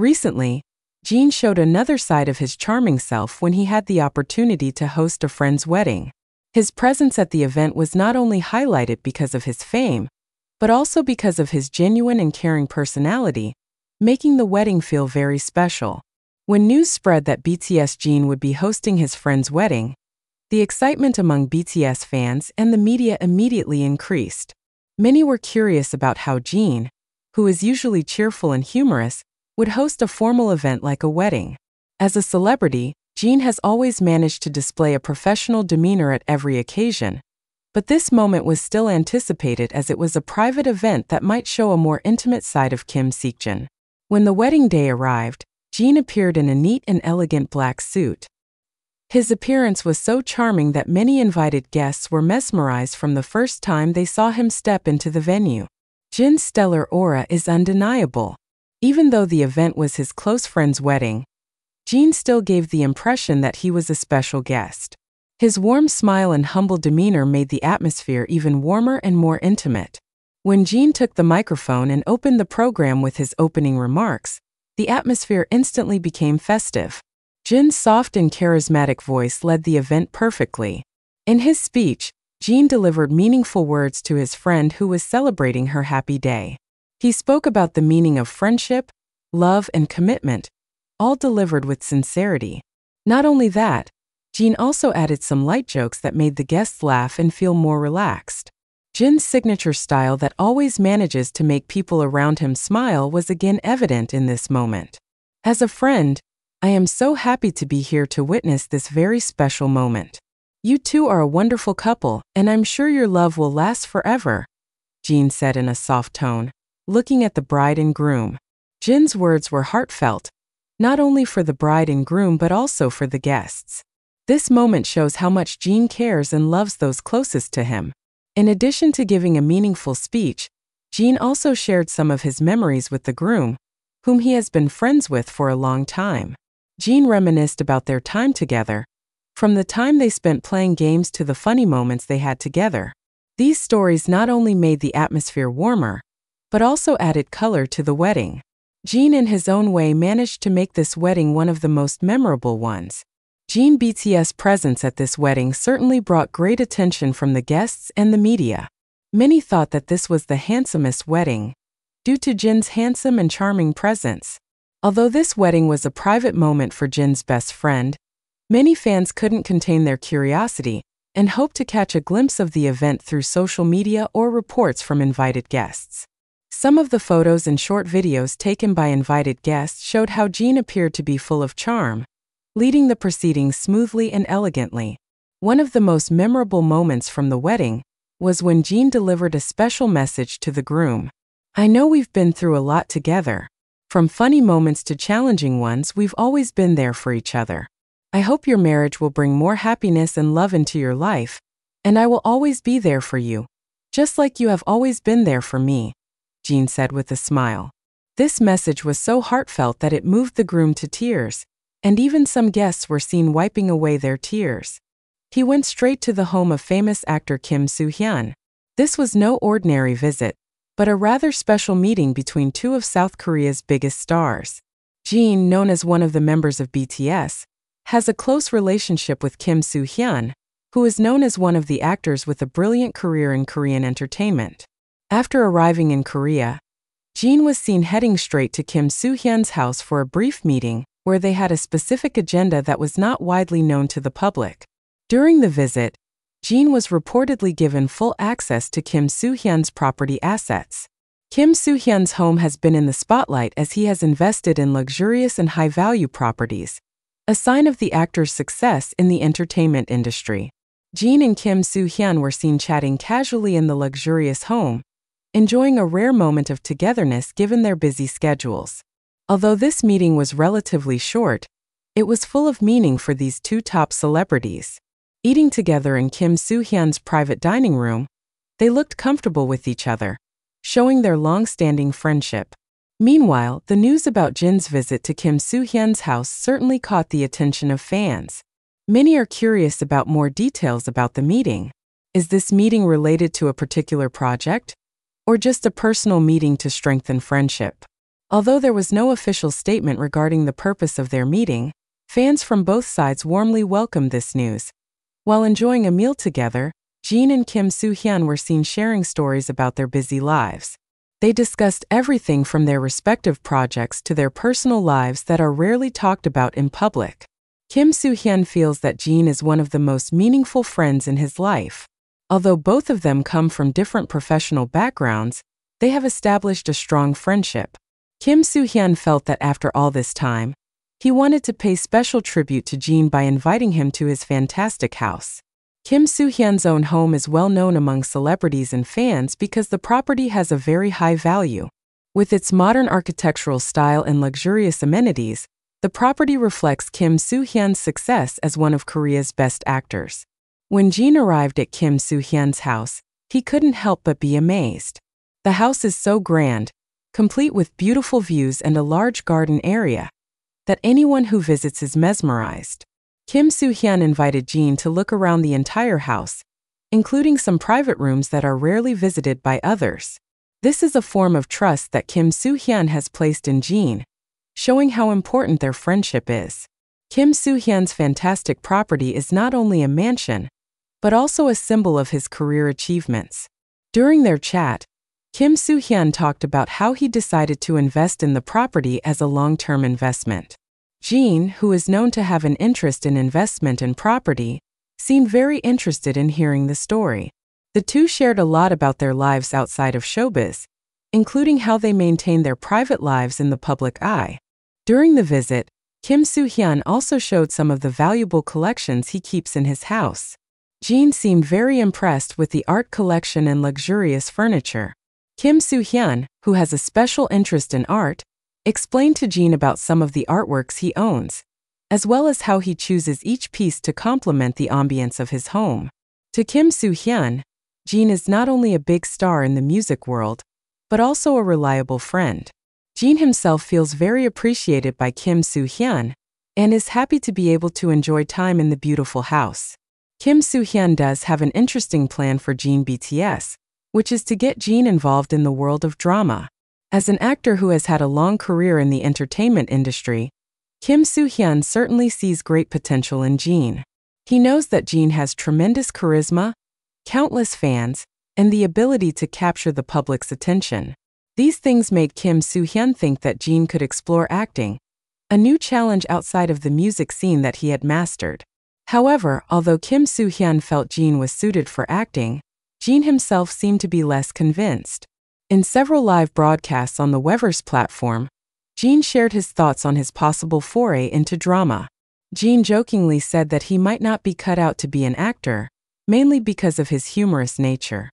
Recently, Jin showed another side of his charming self when he had the opportunity to host a friend's wedding. His presence at the event was not only highlighted because of his fame, but also because of his genuine and caring personality, making the wedding feel very special. When news spread that BTS Jin would be hosting his friend's wedding, the excitement among BTS fans and the media immediately increased. Many were curious about how Jin, who is usually cheerful and humorous, would host a formal event like a wedding. As a celebrity, Jin has always managed to display a professional demeanor at every occasion, but this moment was still anticipated as it was a private event that might show a more intimate side of Kim Seokjin. When the wedding day arrived, Jin appeared in a neat and elegant black suit. His appearance was so charming that many invited guests were mesmerized from the first time they saw him step into the venue. Jin's stellar aura is undeniable. Even though the event was his close friend's wedding, Jin still gave the impression that he was a special guest. His warm smile and humble demeanor made the atmosphere even warmer and more intimate. When Jin took the microphone and opened the program with his opening remarks, the atmosphere instantly became festive. Jin's soft and charismatic voice led the event perfectly. In his speech, Jin delivered meaningful words to his friend who was celebrating her happy day. He spoke about the meaning of friendship, love, and commitment, all delivered with sincerity. Not only that, Jin also added some light jokes that made the guests laugh and feel more relaxed. Jin's signature style that always manages to make people around him smile was again evident in this moment. As a friend, I am so happy to be here to witness this very special moment. You two are a wonderful couple, and I'm sure your love will last forever, Jin said in a soft tone, looking at the bride and groom. Jin's words were heartfelt, not only for the bride and groom but also for the guests. This moment shows how much Jin cares and loves those closest to him. In addition to giving a meaningful speech, Jin also shared some of his memories with the groom, whom he has been friends with for a long time. Jin reminisced about their time together, from the time they spent playing games to the funny moments they had together. These stories not only made the atmosphere warmer, but also added color to the wedding. Jin in his own way managed to make this wedding one of the most memorable ones. Jin BTS' presence at this wedding certainly brought great attention from the guests and the media. Many thought that this was the handsomest wedding, due to Jin's handsome and charming presence. Although this wedding was a private moment for Jin's best friend, many fans couldn't contain their curiosity and hoped to catch a glimpse of the event through social media or reports from invited guests. Some of the photos and short videos taken by invited guests showed how Jin appeared to be full of charm, leading the proceedings smoothly and elegantly. One of the most memorable moments from the wedding was when Jin delivered a special message to the groom. I know we've been through a lot together. From funny moments to challenging ones, we've always been there for each other. I hope your marriage will bring more happiness and love into your life, and I will always be there for you, just like you have always been there for me, Jin said with a smile. This message was so heartfelt that it moved the groom to tears, and even some guests were seen wiping away their tears. He went straight to the home of famous actor Kim Soo Hyun. This was no ordinary visit, but a rather special meeting between two of South Korea's biggest stars. Jin, known as one of the members of BTS, has a close relationship with Kim Soo Hyun, who is known as one of the actors with a brilliant career in Korean entertainment. After arriving in Korea, Jin was seen heading straight to Kim Soo Hyun's house for a brief meeting where they had a specific agenda that was not widely known to the public. During the visit, Jin was reportedly given full access to Kim Soo Hyun's property assets. Kim Soo Hyun's home has been in the spotlight as he has invested in luxurious and high-value properties, a sign of the actor's success in the entertainment industry. Jin and Kim Soo Hyun were seen chatting casually in the luxurious home, enjoying a rare moment of togetherness given their busy schedules. Although this meeting was relatively short, it was full of meaning for these two top celebrities. Eating together in Kim Soo Hyun's private dining room, they looked comfortable with each other, showing their long-standing friendship. Meanwhile, the news about Jin's visit to Kim Soo Hyun's house certainly caught the attention of fans. Many are curious about more details about the meeting. Is this meeting related to a particular project, or just a personal meeting to strengthen friendship? Although there was no official statement regarding the purpose of their meeting, fans from both sides warmly welcomed this news. While enjoying a meal together, Jin and Kim Soo Hyun were seen sharing stories about their busy lives. They discussed everything from their respective projects to their personal lives that are rarely talked about in public. Kim Soo Hyun feels that Jin is one of the most meaningful friends in his life. Although both of them come from different professional backgrounds, they have established a strong friendship. Kim Soo Hyun felt that after all this time, he wanted to pay special tribute to Jin by inviting him to his fantastic house. Kim Soo Hyun's own home is well known among celebrities and fans because the property has a very high value. With its modern architectural style and luxurious amenities, the property reflects Kim Soo Hyun's success as one of Korea's best actors. When Jin arrived at Kim Soo Hyun's house, he couldn't help but be amazed. The house is so grand, complete with beautiful views and a large garden area, that anyone who visits is mesmerized. Kim Soo Hyun invited Jin to look around the entire house, including some private rooms that are rarely visited by others. This is a form of trust that Kim Soo Hyun has placed in Jin, showing how important their friendship is. Kim Soo Hyun's fantastic property is not only a mansion, but also a symbol of his career achievements. During their chat, Kim Soo Hyun talked about how he decided to invest in the property as a long-term investment. Jin, who is known to have an interest in investment and property, seemed very interested in hearing the story. The two shared a lot about their lives outside of showbiz, including how they maintain their private lives in the public eye. During the visit, Kim Soo Hyun also showed some of the valuable collections he keeps in his house. Jin seemed very impressed with the art collection and luxurious furniture. Kim Soo Hyun, who has a special interest in art, explained to Jin about some of the artworks he owns, as well as how he chooses each piece to complement the ambience of his home. To Kim Soo Hyun, Jin is not only a big star in the music world, but also a reliable friend. Jin himself feels very appreciated by Kim Soo Hyun and is happy to be able to enjoy time in the beautiful house. Kim Soo Hyun does have an interesting plan for Jin BTS, which is to get Jin involved in the world of drama. As an actor who has had a long career in the entertainment industry, Kim Soo Hyun certainly sees great potential in Jin. He knows that Jin has tremendous charisma, countless fans, and the ability to capture the public's attention. These things made Kim Soo Hyun think that Jin could explore acting, a new challenge outside of the music scene that he had mastered. However, although Kim Soo Hyun felt Jin was suited for acting, Jin himself seemed to be less convinced. In several live broadcasts on the Weverse platform, Jin shared his thoughts on his possible foray into drama. Jin jokingly said that he might not be cut out to be an actor, mainly because of his humorous nature.